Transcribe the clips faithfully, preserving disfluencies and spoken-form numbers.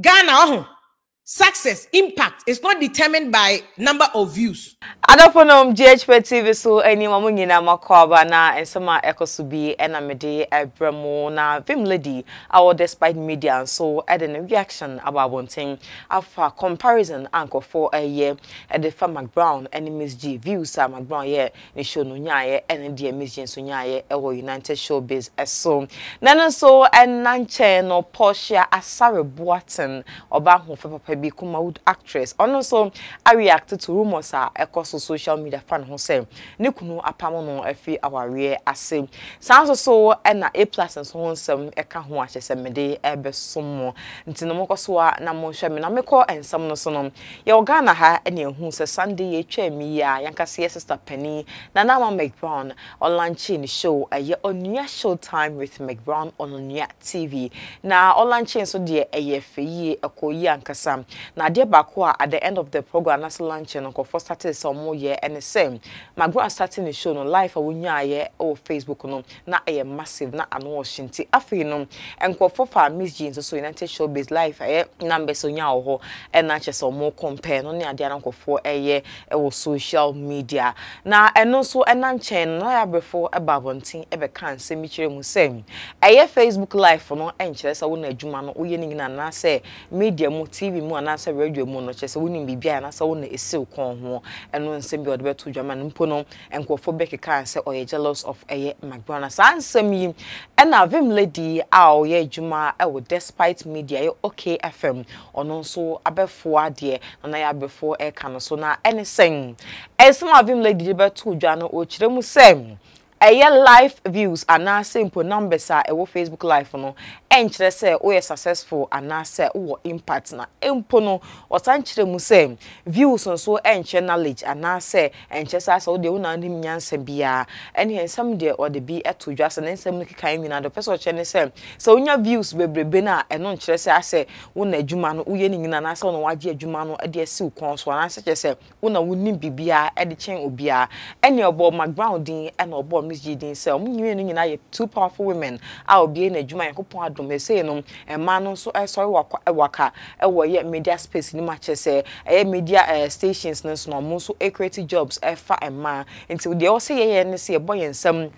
Ghana, oh, success, impact is not determined by number of views. I don't know G H P T V so any mamungi na makwaba na ensema ekosubi ena mede ebremo na Vim Lady our despite media so at a reaction about one thing after comparison anchor for a year at the firm Mcbrown and Miss G views are Mcbrown yeah ni show no nyaye and the Miss G so nyaye ewo United Showbiz so nana so and nanche no Portia Asare boatin oba ho fe papa bi kuma wood actress ono so I reacted to rumors are so social media fan who say Nikunu Apamono F our rear as sounds so and Aplus and so on some a can watch a seven day ebe some more Ntinomoko Swa Namo Shaminameko and some no sonum. Your Ghana ha any who says Sunday Che Mia Yanka see sister Penny Nana Mcbrown on launching show a year on your show time with Mcbrown on your T V. Now on launching so dear a year for ye a ko yankasam. Now dear Bakwa at the end of the program as launching on for started some more year and the same Mcbrown starting the show no live for ye or Facebook no na a massive na an Washington afternoon and call for Miss Jeans so United Showbiz life eh number so nyaho and not just some more compare no near the uncle for a year or social media now and also and I'm chain before a babonting ever can say me children same a Facebook live for no interest I wouldn't a juman or yearning and I say media more T V more and answer radio more not just wouldn't be behind us only is still con and one symbol of to German Pono and Quophobic cancer or a jealous of a Mcbrown. Answer me and a Vim Lady, our ye Juma, I would despite media, okay, F M or no so abefore dear, and I have before a canasona anything. As some of Vim Lady to Jano or Chiremusem. Aye live views are now simple numbers are ewo Facebook live no enchire say o ye successful and say o impact na empo no o san chire mu say views so enchire knowledge and say enchire say so de una nim nyanse bia and here some there or the be to dwa say nsem no kika emi na do person che ne say so unya views bebrebe na eno enchire say say una adwuma no uye ni nyina na say no wage adwuma no de asi ukon so na say che say una wonim bibia e de chen obia ene obo Mcbrown din ene obo two powerful women. I'll be in a Juma Copadum, a man so I saw a waka, a way media space in matches, a media stations, no more so a creative jobs, a fat and man, until they all say a and see a boy and some.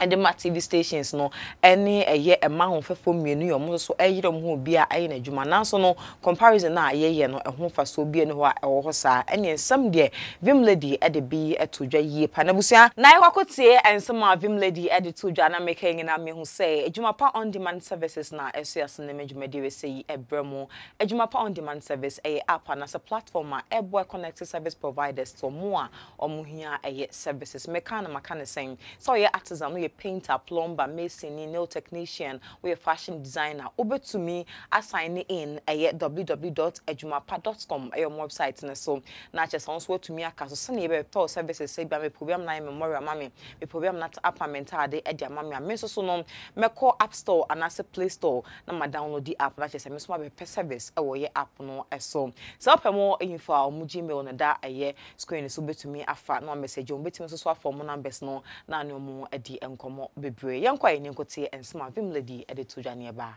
And the T V stations no any a year a man for four million or more so a year who be a in a Juman so no comparison na ye no a home for so be no or hosa and some dear Vim Lady at the B at two J ye panabusia. Now I could say and some of Vim Lady at the two Jana making an army who say a Jumapa on demand services na as yes an image media say a Bremo a Jumapa on demand service a app and as a platform a boy connected service providers to more or muhia a services mechanic mechanic saying so yeah artisan painter, plumber, mason, nail technician, we a fashion designer. Over to me, I sign in at w w w dot ejumapa dot com, your website. And so, not just on to me, I can't say, services say, by my program, my memorial, mammy, my program, not apartment, they at their mammy, I miss so no, my call app store and as a play store. Now, my download the app, not just a miss my service, a way app, no, as so. So, up more info, Mujimil, and that a year screen is over to me. I found no message, you'll be to me so for my numbers, no, no more at the end. Komo bebre yankwa yenkoti and some Vim Lady at the tuja nearby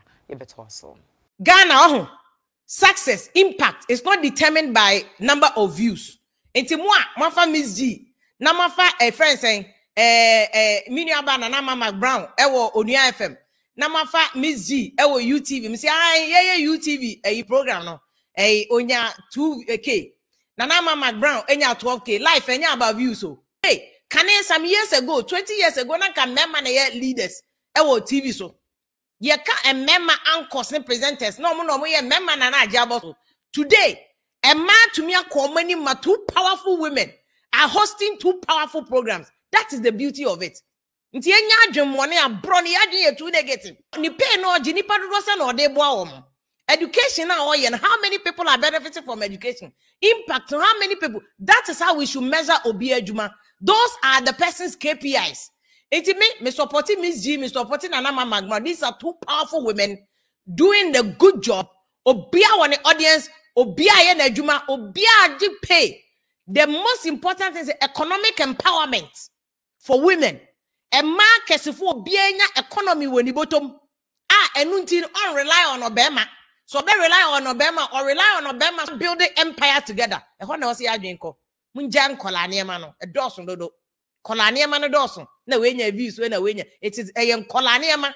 also. Ghana oh success impact is not determined by number of views. Enti moi mafa Miss G na mafa eh friend saying eh eh mini abana na mama Mcbrown ewo Onua F M na mafa Miss G ewo U T V me say ay yeah yeah U T V eh program no eh onya two K na na mama Mcbrown enya twelve K life enya about views so hey Kane some years ago, twenty years ago, na ka mema na ye leaders. Ewo T V so. Ye ka e mema anchors ne presenters. No mo no mo ye mema na na ajabo so. Today, a man to me a company ma two powerful women are hosting two powerful programs. That is the beauty of it. Nti ye nya adwem woni abro ne adwen ye two negative. Ni pay no ogi ni padodo se na ode boa wo. Education na oye and how many people are benefiting from education? Impact how many people? That is how we should measure Obi Ejuma. Those are the person's K P Is. It's me, me supporting Miss G, me supporting Anama Mcbrown. These are two powerful women doing the good job. Obia on the audience, Obia Ejuma, Obia G pay. The most important thing is economic empowerment for women. A man can see for Obia economy when he bottom. Ah, and until on rely on Obama. So they rely on Obama or rely on Obama building empire together. E ho na o se adwenko. Munja nkola niema no. E dosun dodo. Kola niema no dosun. Na we nya views we na we nya. It is e nkola niema.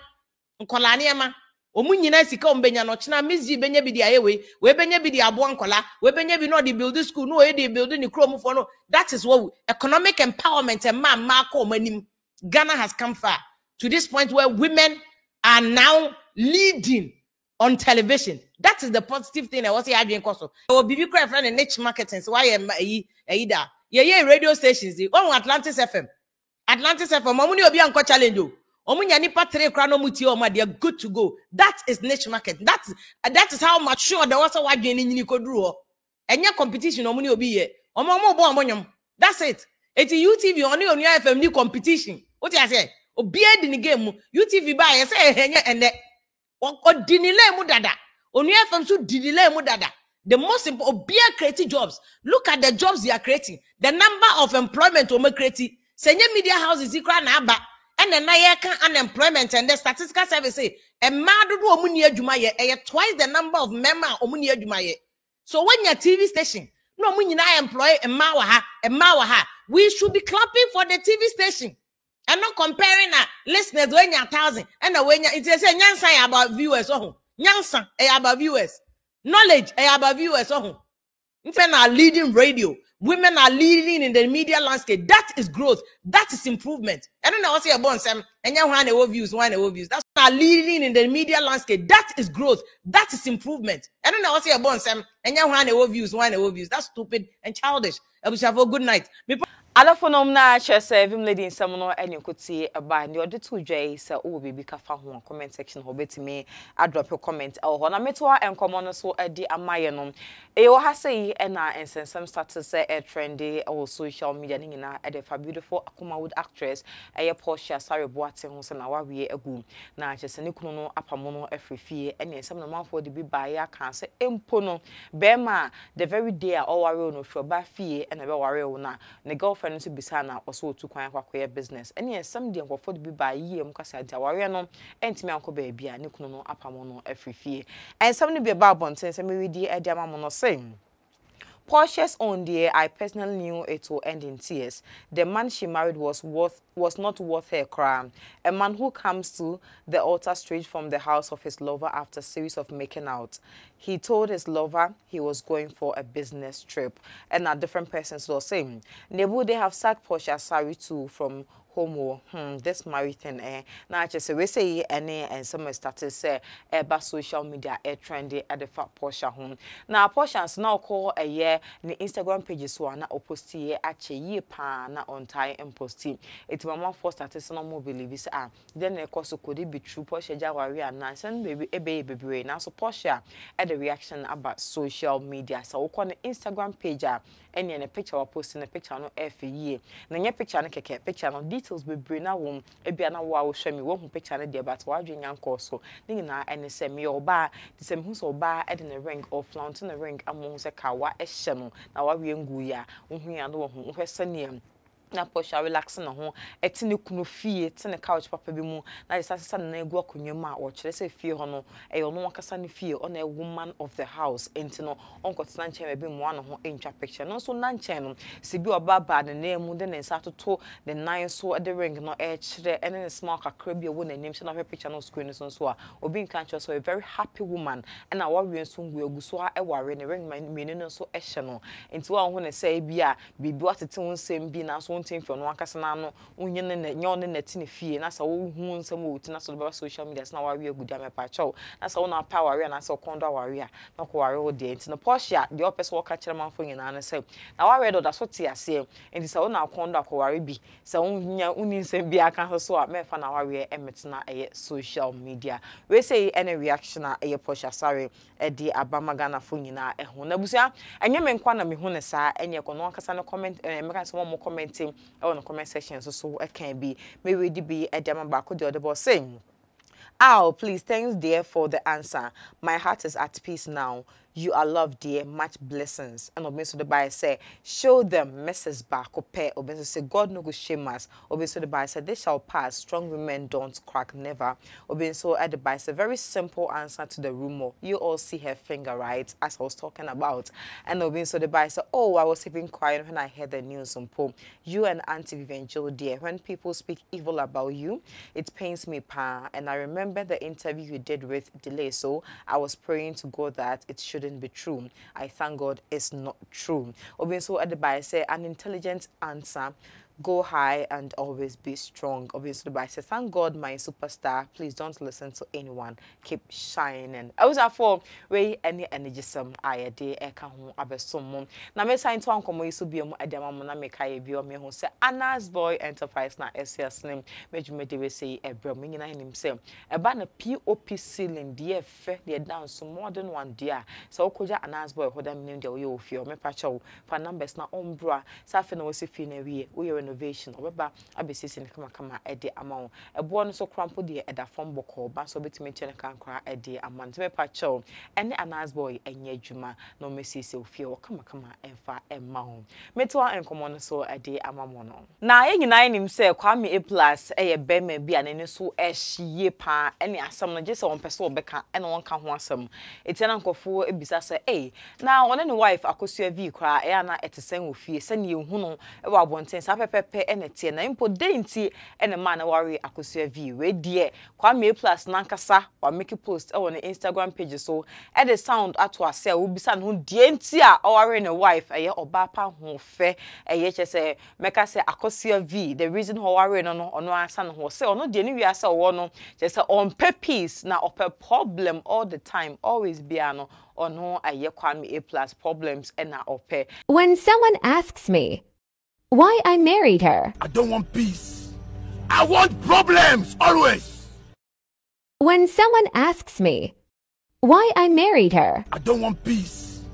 Nkola niema. Omunyina sika ombenya no chena misji benya bi dia yewe. We benya bi dia abo nkola. We benya bi no the building school no e the building ni krom for no. That is what we, economic empowerment and man marko omanim. Ghana has come far to this point where women are now leading on television. That is the positive thing I was saying. I didn't cost. Oh, baby, cry friend and niche marketing. So why am I either? Yeah, yeah, radio stations. The one Atlantis F M, Atlantis F M. Mamuni obi anko challenge you. Omunya ni patre krano muti oma. They are good to go. That is niche market. That that is how mature the wasa wadi ni ni kodru. Anya competition omuni obi ye. Omo omo bo omonyom. That's it. It's U T V only on your F M ni competition. What I say? Obi edi ni game. U T V ba yes eh anya ende. The most important be creating jobs. Look at the jobs they are creating. The number of employment we creating. Senior media houses equal na aba. And then I can unemployment and the statistical service say a madu omuniye jumaye. E twice the number of member omuniye jumaye. So when your T V station no omuniye na employ a mawaha a mawaha, we should be clapping for the T V station. And not comparing uh, listeners when you're a thousand and when you're it's a nyansa about viewers. Oh, nyansa about viewers, knowledge about viewers. Oh, women are leading radio, women are leading in the media landscape. That is growth, that is improvement. I don't know what's your bonds and you want to views, one views. That's are leading in the media landscape. That is growth, that is improvement. I don't know what's your bonds and you want to views, one views. That's stupid and childish. I wish you have a good night. Alafonom na chese Vim Lady nsamono eni nkoti eba ni odi tu dwai se wo be bi ka fa ho comment section ho betime adrop your comment e ho na metoa enkomo no so edi amaye no e wo ha sei e na ensensem status e trendy on social media ni na e fa beautiful Akumawood actress e Portia Asare boatin ho se na wawie agu na chese ne kunu no apamo no afrefie eni ensem no manfo de bi baia kan se empo no be ma the very day o ware no fro ba fie ena be ware wo na ne girlfriend to be sana or so to quite acquire business. And yes, some day for to be by ye mcasa Jawariano and to me uncle baby and Nicono Apamono every fear. And something be about Bontes and me dear Diamono saying. Portia's own dear, I personally knew it will end in tears. The man she married was worth was not worth her crime. A man who comes to the altar straight from the house of his lover after a series of making out. He told his lover he was going for a business trip. And a different persons were saying, Nebu, they have sacked Portia Asare too from homo. Hmm, this married thing, eh? Now, just we say, any and some started say about social media, a trendy at the fat Portia home. Now, Portia's now call a year in the Instagram pages who are not posting at a year pan on time and posting. It's my mom for status no more believers are. Then, of course, could it be true? Portia Jawari and Nancy and baby, a baby, baby. Now, so Portia at the reaction about social media. So, we call the Instagram page and a picture of posting a picture no every year. Then, your picture and a picture on detail. Be bring a woman, a piano wow, show me one picture and the about watching and corso, Nina and a semi or bar, the same who's or bar, adding a ring or flaunting a ring amongst a kawa, a shaman, now a young guya, whom we are no one who has senior. Na Portia relax na ho etine kunu fie etine couch papa bi mu na sasa na egu akonwema a wɔkyerɛ sɛ fie ho no e yo no wakasa ne fie on a woman of the house entino onkɔtena nkyɛn bi mu ano ho entwa picture no so na nkyɛn no si bi ɔba ba ne na mu de ne nsa toto the nine so the ring no e kyerɛ ene ne small kakra bi wo n'anim sɛ na hwɛ picture no screen so so a obi nka nkyɛ so a very happy woman and a wawe nso ngu egu so a e ware ne ring menu no so ɛhyɛ no enti wo ho ne sɛ bi a bibi watete wo nsɛm bi na so thing for no casano, union and yon and tin fee, and that's all wounds and wood, and that's all about social media. That's now a real good damn a patch. That's all our power, and that's all condo warrior, no quarrel date. No Portia, the opposite will catch a man for an answer. Now I read all that's what I say, and it's all now condo quarry be. So, unis and be a cancer so I met for an hour emits not a social media. We say any reaction at a Portia Asare, a dear Abamagana funina, a honabusa, and you men quantum honesa, and your conocasano comment and Americans one more commenting. I want to comment section so so it can be maybe it be a diamond back with the other boss saying, "Oh, please, thanks dear for the answer. My heart is at peace now. You are loved, dear. Much blessings. And Obinso Dubai said, show them messes back. Obinso said, God no go shame us. Obinso Dubai said, they shall pass. Strong women don't crack, never. Obinso Dubai said, very simple answer to the rumor. You all see her finger, right? As I was talking about. And Obinso Dubai said, oh, I was even crying when I heard the news on Pope. You and Auntie Evangel, dear, when people speak evil about you, it pains me, pa. And I remember the interview you did with Delay, so I was praying to God that it shouldn't be true. I thank God it's not true. Obinso Adebayo said, an intelligent answer. Go high and always be strong. Obinso Adebayo said, thank God my superstar. Please don't listen to anyone. Keep shining. I was at four way any energy some I day eka ho abesom. Na me sign to ankomo yeso biom adamam na me kai biom me ho say Anas Boy Enterprise na S S name. Mejume de we say ebram nyina henim say e ba na P O P ceiling de fe de down so more than one dia. So okoja Anas Boy hoda me name de we ofie o me pa chawo for numbers na ombra sa fe na we se fi na wie we innovation or weba abesisi ne kama kama e de amon ebo no so crampo de e da form boko ba so betime chene kan kra e de amon te pa chel ene Anas Boy enye adwuma no mesisi ofie o kama kama enfa emma ho meto en common so e de amamon na ye nyina nim se Kwame Aplus e ye be ma bia ne ne so e hie pa ene asam no je se won pese obeka ene won ka ho asam etiana nkofo ebisa se eh na one ne wife akosua vi kra e ana etesen ofie se ne hu no e wa bonten sa pepe enete na impo denti ene man wari akosua vi we die Kwame Aplus nankasa wa make post on the Instagram page so at the sound atwa se obisa no denti a wari ne wife eye oba pa ho fe eye chese meka se akosua vi the reason ho wari no no ono asa no ho se ono die ne wi asa wo no chese on purpose na opa problem all the time always be ano ono aye Kwame Aplus problems ena opa. When someone asks me why I married her, I don't want peace. I want problems, always. When someone asks me why I married her, I don't want peace.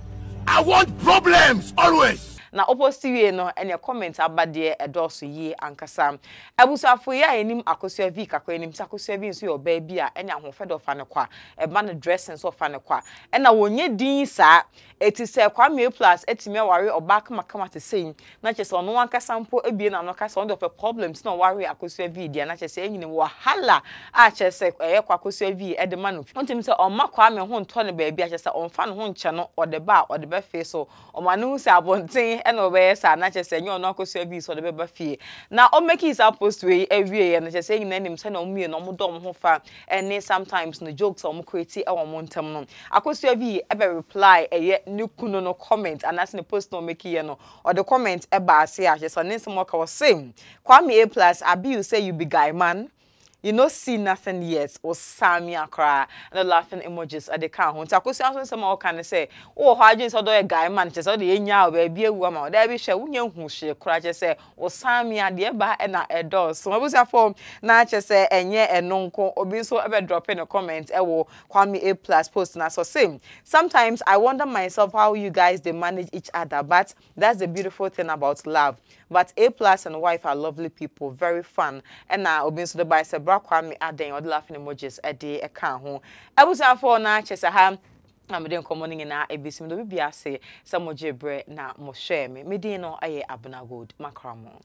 I want problems, always. Na opposite no and your comments about dear a dosu ye ankasam. Ebusa for ya enim akosua vi kakwa enim takosua vi nso your baby a enya hofedo fa ne kwa e ba ne dressing so fa ne kwa e na wonye din sa eti se Kwame Aplus etime ware obak makama te sei na che se ono ankasampo ebie na no kasa on the problems na ware akosua vi dia na che se enyine wahala a che se eye kwa akosua vi e de ma no ontim se oma kwa me ho nto ne baby a che se onfa no ho nche no odeba odeba fe so oma no se abonten eno be sa na chese nyo no akosua bi so de be ba fie na o make his post we ewie ye na chese nyi na nim se na o mie no mo dom ho fa any sometimes no jokes o mo create e wo mo ntem no akosua bi e be reply e ye ne kunu no comment and as ne post no make ye no or the comment e ba ase a chese ne nsem o ka o same Kwame Aplus abi you say you be guy man. You know, see nothing yet, or Samia cry, and the laughing emojis at the count. Takusan, some more can say, oh, Hodgins or the guy manches or the enya, where be a woman, there be Shawunian who she cries, say, or Samia, dear by and a door. So I was at form, Natchez, and yet and nonco, or be so ever dropping a comment, a war, Kwame Aplus post, and I saw same. Sometimes I wonder myself how you guys they manage each other, but that's the beautiful thing about love. But Aplus and wife are lovely people, very fun, and now Obinso the bicycle. Kwame Aden or the laughing emojis a day a can home. I was out for now, Chesaham. I'm doing commoning in our A B C. We be a say some more jibber now, more share me. Me dino aye abuna good, macramo.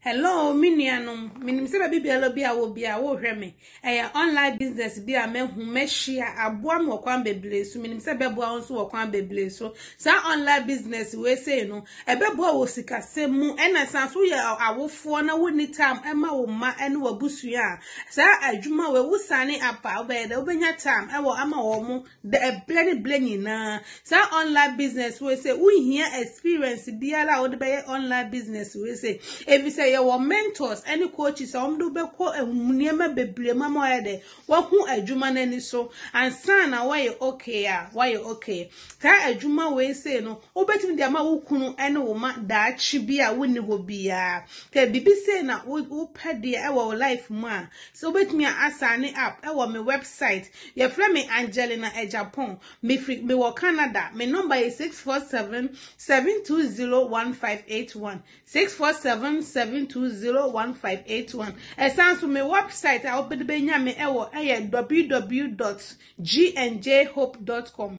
Hello, Minianum. Minimseba Bibia be a will be a woe remy. A online business be a man who meshia a boam or quan be bliss. Minimseba bounce or quan be bliss. So, some online business we say no. A bebo will seek a semu and a sansuya or a for no woodney time. Emma will ma and will busuya. Sir, a juma will sunny up our bed over your time. I will ama omu the bloody blenny na. Some online business we say we here experience be allowed by online business we say. Every say, your mentors, any coaches, some do be called a munema beble, mamma, ede, what who a juman any so, and son, why you okay, why you okay. Ka a juma way say no, oh, bet me the ama ukunu, and woman that she be a winning will be a. Te bibi say na, oh, paddy, our life, ma. So bet me a sign up, our me website, your Fleming Angelina at Japan, me free, me wa Canada, me number is six four seven seven two zero one five eight one, six four seven seven. seven two zero one five eight one. It sounds to my website. I open the Benjamin Ewo. I am w w w dot g n j hope dot com.